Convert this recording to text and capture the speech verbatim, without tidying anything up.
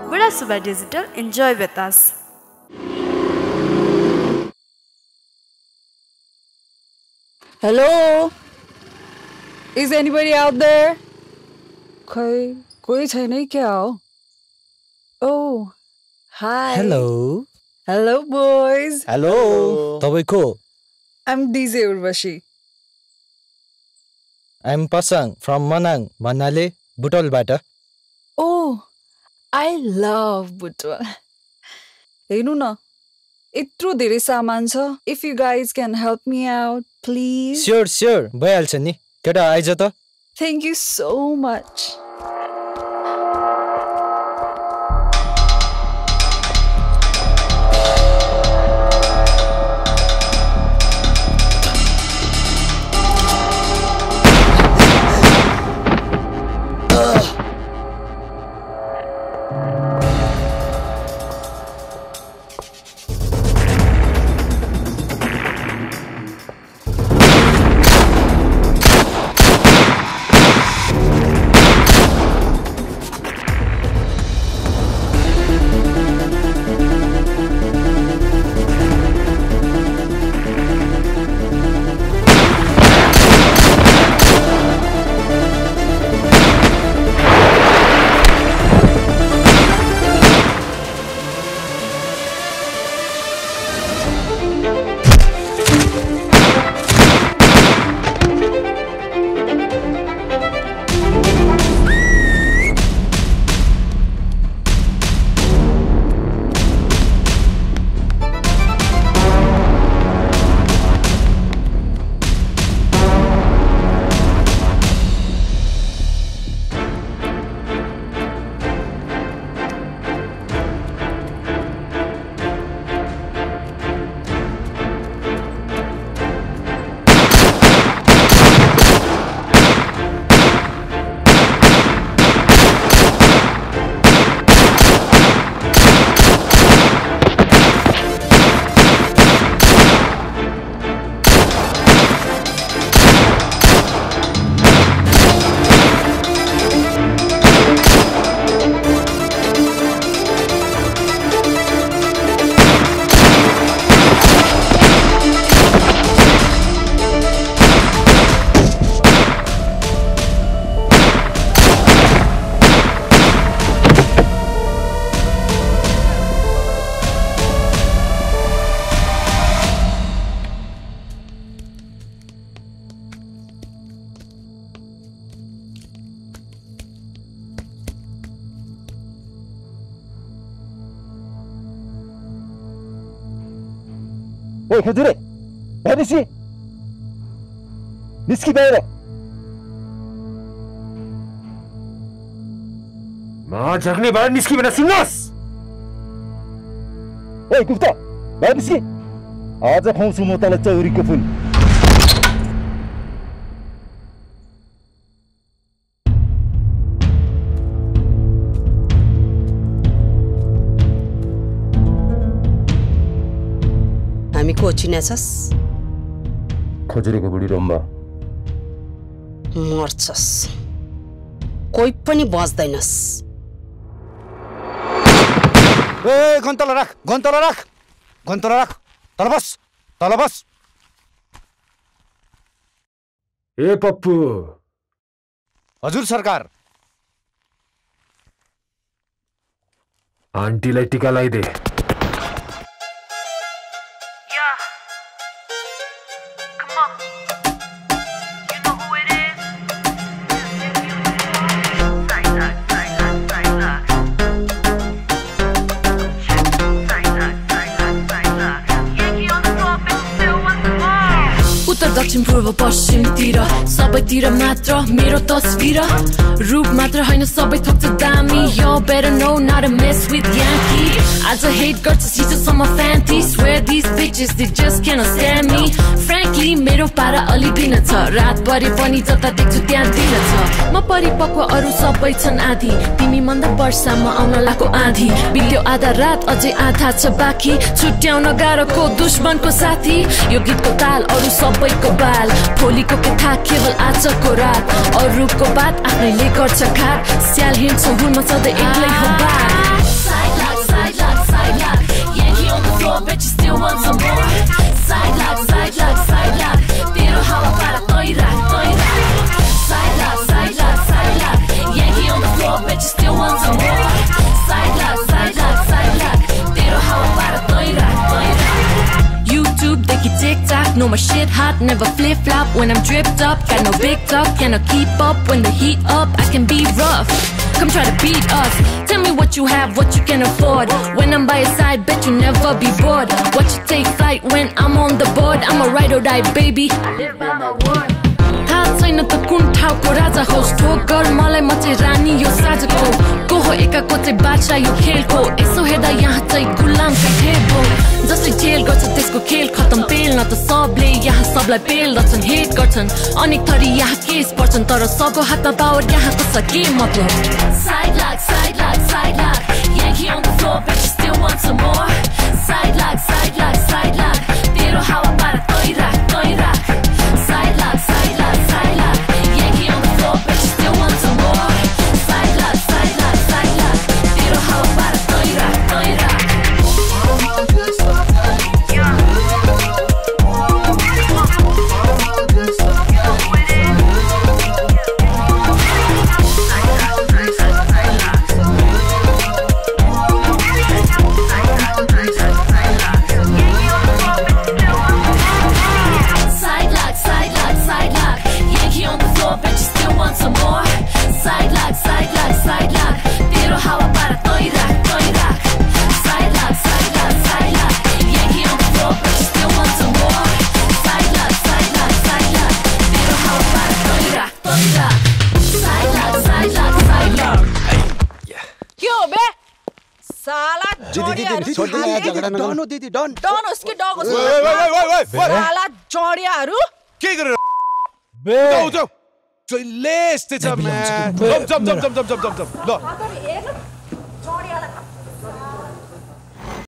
Budha Subba Digital, enjoy with us. Hello? Is anybody out there? Koi, koi chai nahi kya? Oh, hi. Hello. Hello, boys. Hello. Tawaiko. I'm D J Urvashi. I'm Pasang from Manang, Manali, Bhutal bata. Oh, I love Bhutal. Henu na, itro dherai saman cha. If you guys can help me out, please. Sure, sure. Bhaiyalcha ni. Keta aija ta. Thank you so much. Hey, Khajure! Where is he? Niski Bere! Ma, Jagne Bar Niski Bere Sinas! Hey, Gupta! Where is he? Aaj a khonsu motala chauri ke phul. I am going to go to the house. Mortus. Koipani was dinas. Hey, Gontalarak, Gontalarak, Gontalarak, Talabas, Talabas. Hey, Papu. Azur Sarkar. Auntie Laitika Laide. Dakshin purva pashchim tira sabai tira matra mero tasvira roop matra haina sabai thok ta dami y'all better know not to mess with Yankee as a hate girl to see just on my fancy swear these bitches they just cannot stand me frankly mero para ali bina cha raat bari pani jata dekchu tyan dina cha ma paripakwa aru sabai chan aadhi timi manda barsa ma auna lako aadhi bityo aadha raat ajai aadha cha baki chutyauna garo ko dushman ko sathi yo git ko taal aru sabai Kobal, poli ko ketha keval acha korat, aur ruko baat apne le garcha khat, syal him so gun ma sada eklai ho baat. know my shit hot, never flip-flop when I'm dripped up. Got no big talk, cannot keep up when the heat up. I can be rough, come try to beat us. Tell me what you have, what you can afford. When I'm by your side, bet you never be bored. Watch you take flight when I'm on the board. I'm a ride or die, baby. I live by my word. Taasayna ta kun thau ko raja ho. Stok gar malai mache rani yo sajko. Koho ekako chai badshah yo khelko. Eso heda yahan chai gulam ka thebo. Jasle jail garcha tesko khel khatam pelna ta sablai yahan sablai peldachan hate garchan. Anek thari yahan case parchan tara sabko hatma power yahan kacha ke matlab. Side lock, side lock, side lock. Yankee on the floor, but you still want some more. Side lock, side lock, side lock. Tero hawa para toi rak, toi rak. Side lock, side lock, side lock. Yankee on the floor, but you still want some more. Side lock, side lock, side lock. Tero hawa para toi rak, toi rak. Don't do it, don't. Don't ask your dog. Wait, wait, wait, wait. What? Ala Jordi, aru? Kick it. Don't, don't. So less, it's a man. Jump, jump, jump, jump, jump, jump, jump. No. Jordi, ala.